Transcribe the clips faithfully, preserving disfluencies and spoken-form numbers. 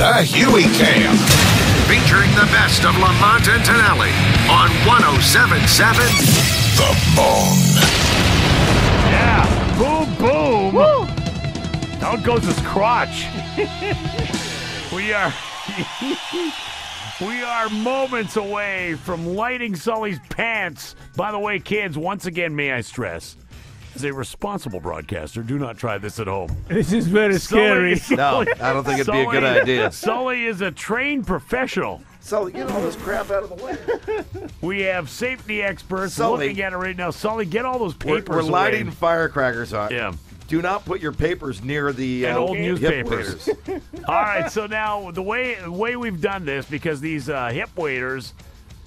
The Huey Cam. Featuring the best of Lamont and Tonelli on one oh seven point seven The Bone. Yeah, boom, boom. Woo. Out goes his crotch. We are... We are moments away from lighting Sully's pants. By the way, kids, once again, may I stress, as a responsible broadcaster, do not try this at home. This is very Sully, scary. Sully, no, I don't think it'd Sully, be a good idea. Sully is a trained professional. Sully, get all this crap out of the way. We have safety experts Sully, looking at it right now. Sully, get all those papers We're, we're lighting away. Firecrackers on. Yeah. Do not put your papers near the uh, old newspapers. All right, so now the way the way we've done this, because these uh, hip waders,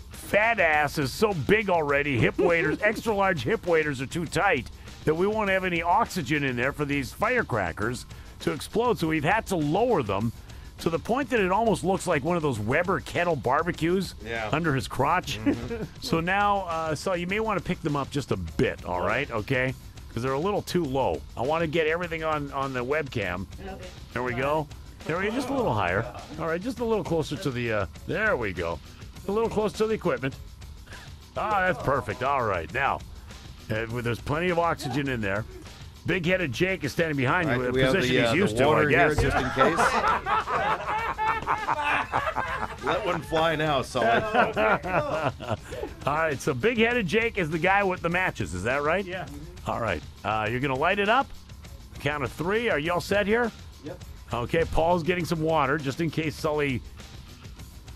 fat ass is so big already. Hip waders, extra large hip waders are too tight that we won't have any oxygen in there for these firecrackers to explode. So we've had to lower them to the point that it almost looks like one of those Weber kettle barbecues yeah. under his crotch. Mm-hmm. So now, uh, so you may want to pick them up just a bit. All right, okay. Because they're a little too low. I want to get everything on, on the webcam. Okay. There we go. There we go. Just a little higher. All right, just a little closer to the... Uh, there we go. A little closer to the equipment. Ah, that's perfect. All right, now. Uh, there's plenty of oxygen in there. Big-headed Jake is standing behind right, you in a position the, uh, he's used to, I guess. Here, just in case. Let one fly now, Sully. All right, so big-headed Jake is the guy with the matches. Is that right? Yeah. All right, uh, you're going to light it up. Count of three. Are you all set here? Yep. Okay, Paul's getting some water just in case Sully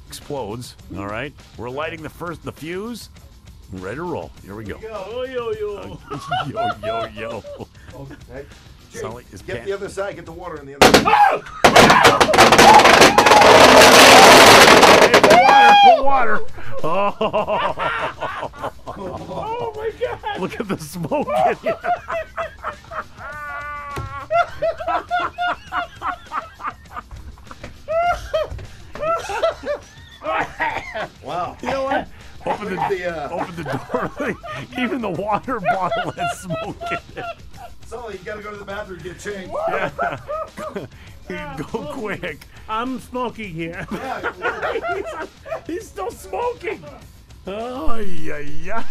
explodes. All right, we're lighting the first, the fuse. Ready to roll. Here we go. Here we go. Yo, yo, yo. Uh, yo, yo, yo. Okay. Jake, Sully is Get pan- the other side. Get the water in the other side. Hey, put water. Put water. Oh. Oh, my God. Look at the smoke in here. Wow. You know what? Open the, the, uh... open the door. Even the water bottle has smoke in it. Sully, you gotta go to the bathroom and get changed. Yeah. Yeah, go smoking. Quick. I'm smoking here. Yeah, he's, he's still smoking. Oh, yeah, yeah.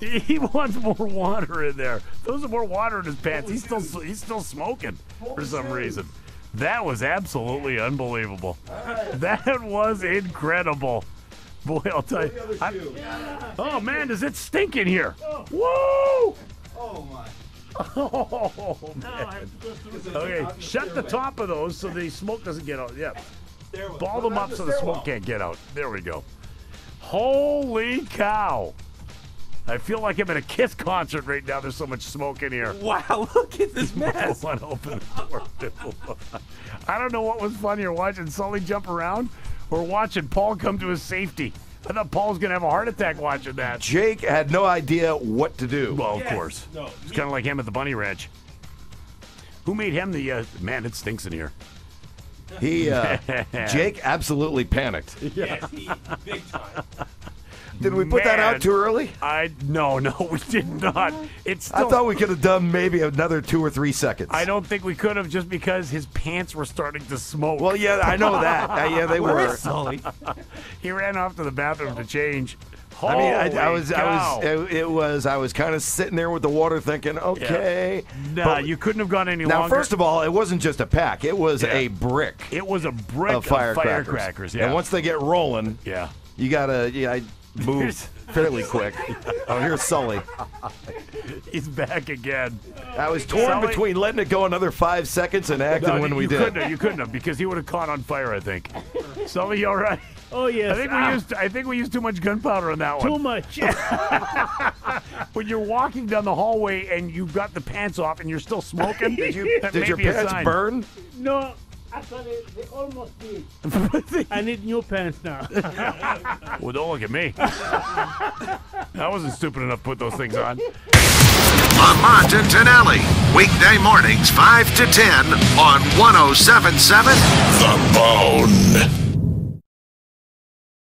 He wants more water in there. Those are more water in his pants. He's still he's still smoking for some reason. That was absolutely unbelievable. That was incredible. Boy, I'll tell you. I, oh, man, does it stink in here? Whoa! Oh, my. Oh, man. Okay, shut the top of those so the smoke doesn't get out. Yeah. Ball them up so the smoke can't get out. There we go. Holy cow. I feel like I'm at a Kiss concert right now. There's so much smoke in here. Wow, look at this mess. I don't know what was funnier, watching Sully jump around or watching Paul come to his safety. I thought Paul's going to have a heart attack watching that. Jake had no idea what to do. Well, of course. No, it's kind of like him at the Bunny Ranch. Who made him the... Uh, man, it stinks in here. He, uh, Jake absolutely panicked. Yes, he, big time. Did we put Man, that out too early? I No, no, we did not. It's. Still, I thought we could have done maybe another two or three seconds. I don't think we could have just because his pants were starting to smoke. Well, yeah, I know that. uh, yeah, they Where were. Sully? He ran off to the bathroom to change. Holy I mean, I, I was, cow. I was, it, it was, I was kind of sitting there with the water, thinking, okay. Yeah. Nah, you couldn't have gone any now, longer. Now, first of all, it wasn't just a pack; it was yeah. a brick. It was a brick of firecrackers. Of firecrackers yeah. And once they get rolling, yeah, you gotta, yeah, move fairly quick. Oh, here's Sully. He's back again. I was torn Sully. between letting it go another five seconds and acting no, when you we did. Couldn't have, you couldn't have, because he would have caught on fire. I think. Sully, you all right? Oh yes. I think we ah. used I think we used too much gunpowder on that one. Too much. When you're walking down the hallway and you've got the pants off and you're still smoking, did you did your pants burn? No, actually they almost did. I need new pants now. Well, don't look at me. I wasn't stupid enough to put those things on. Lamont and Tonelli, weekday mornings five to ten on one oh seven point seven The Bone.